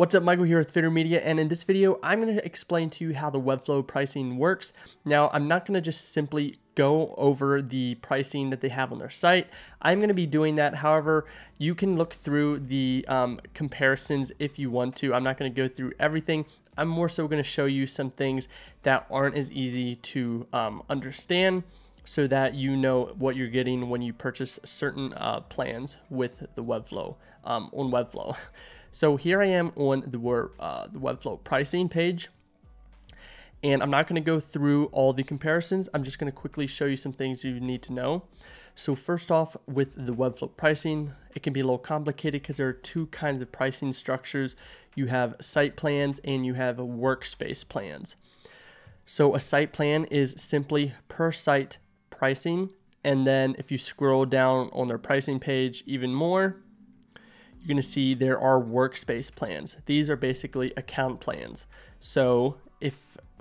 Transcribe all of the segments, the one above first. What's up, Michael here with FitrMedia, and in this video, I'm going to explain to you how the Webflow pricing works. Now, I'm not going to just simply go over the pricing that they have on their site. I'm going to be doing that. However, you can look through the comparisons if you want to. I'm not going to go through everything. I'm more so going to show you some things that aren't as easy to understand, so that you know what you're getting when you purchase certain plans with the Webflow on Webflow. So here I am on the Webflow pricing page, and I'm not going to go through all the comparisons. I'm just going to quickly show you some things you need to know. So first off, with the Webflow pricing, it can be a little complicated because there are two kinds of pricing structures. You have site plans and you have workspace plans. So a site plan is simply per site pricing, and then if you scroll down on their pricing page even more, you're going to see there are workspace plans. These are basically account plans. So if,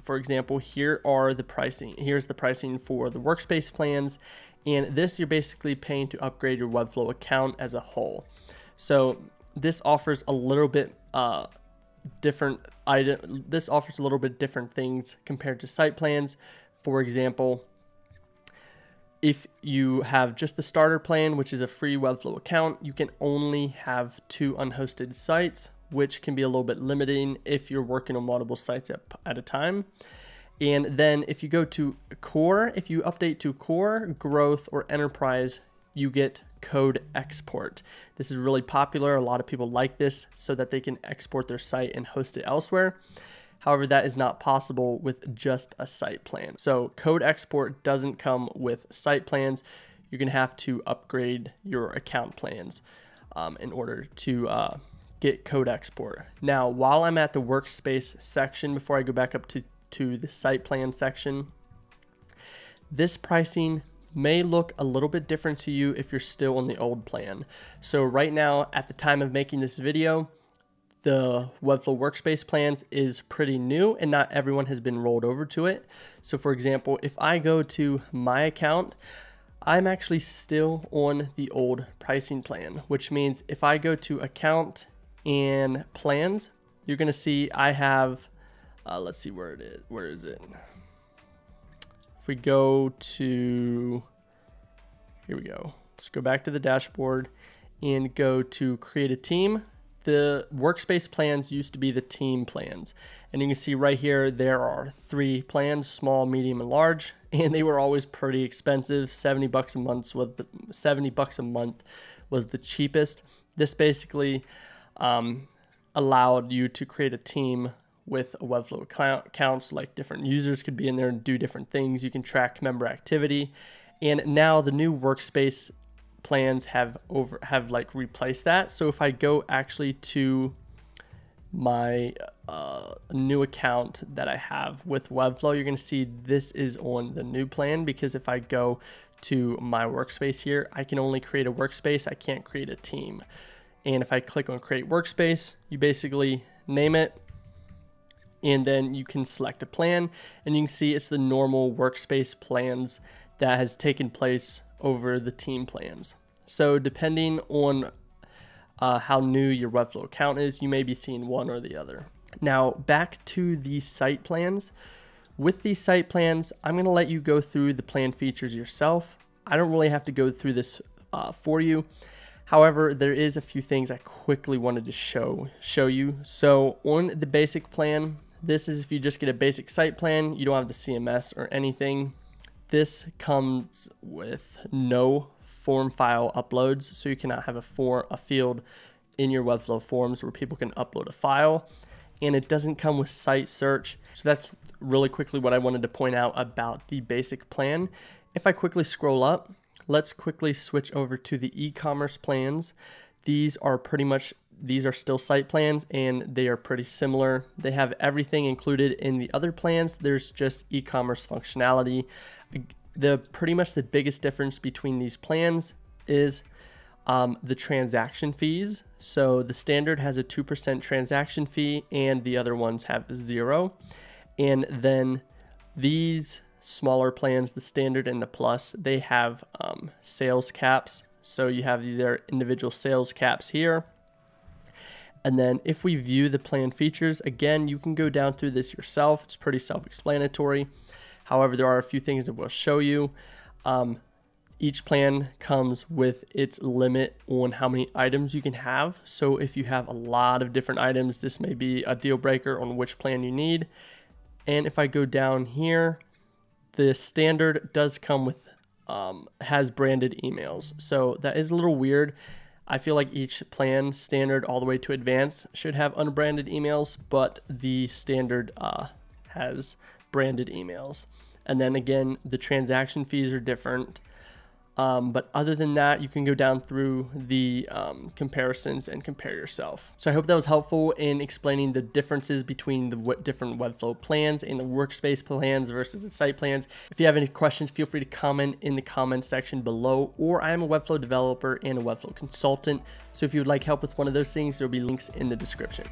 for example, here's the pricing for the workspace plans, and this you're basically paying to upgrade your Webflow account as a whole. So this offers a little bit different things compared to site plans. For example, if you have just the starter plan, which is a free Webflow account, you can only have 2 unhosted sites, which can be a little bit limiting if you're working on multiple sites at a time. And then if you go to core, if you update to core, growth, or enterprise, you get code export. This is really popular. A lot of people like this so that they can export their site and host it elsewhere. However, that is not possible with just a site plan. So code export doesn't come with site plans. You're going to have to upgrade your account plans in order to get code export. Now, while I'm at the workspace section, before I go back up to the site plan section, this pricing may look a little bit different to you if you're still on the old plan. So right now, at the time of making this video, the Webflow Workspace plans is pretty new and not everyone has been rolled over to it. So for example, if I go to my account, I'm actually still on the old pricing plan, which means if I go to account and plans, you're going to see I have, let's see where it is. Where is it? If we go to, here we go. Let's go back to the dashboard and go to create a team. The workspace plans used to be the team plans, and you can see right here there are 3 plans: small, medium, and large. And they were always pretty expensive. $70 a month was the cheapest. This basically allowed you to create a team with a Webflow account. Like, different users could be in there and do different things. You can track member activity, and now the new workspace plans have replaced that. So if I go actually to my new account that I have with Webflow, you're going to see this is on the new plan, because if I go to my workspace here, I can only create a workspace. I can't create a team. And if I click on create workspace, you basically name it, and then you can select a plan, and you can see it's the normal workspace plans that has taken place over the team plans. So depending on how new your Webflow account is, you may be seeing one or the other. Now back to the site plans. With these site plans, I'm going to let you go through the plan features yourself. I don't really have to go through this for you. However, there is a few things I quickly wanted to show you. So on the basic plan, this is if you just get a basic site plan, you don't have the CMS or anything. This comes with no form file uploads, so you cannot have a field in your Webflow forms where people can upload a file, and it doesn't come with site search. So that's really quickly what I wanted to point out about the basic plan. If I quickly scroll up, let's quickly switch over to the e-commerce plans. These are still site plans, and they are pretty similar. They have everything included in the other plans. There's just e-commerce functionality. Pretty much the biggest difference between these plans is the transaction fees. So the standard has a 2% transaction fee, and the other ones have 0. And then these smaller plans, the standard and the plus, they have sales caps. So you have their individual sales caps here. And then if we view the plan features, again, you can go down through this yourself. It's pretty self-explanatory. However, there are a few things that we'll show you. Each plan comes with its limit on how many items you can have. So if you have a lot of different items, this may be a deal breaker on which plan you need. And if I go down here, the standard does come with, has branded emails. So that is a little weird. I feel like each plan, standard all the way to advanced, should have unbranded emails, but the standard has branded emails. And then again, the transaction fees are different. But other than that, you can go down through the comparisons and compare yourself. So I hope that was helpful in explaining the differences between the different Webflow plans and the workspace plans versus the site plans. If you have any questions, feel free to comment in the comments section below, or I'm a Webflow developer and a Webflow consultant. So if you would like help with one of those things, there'll be links in the description.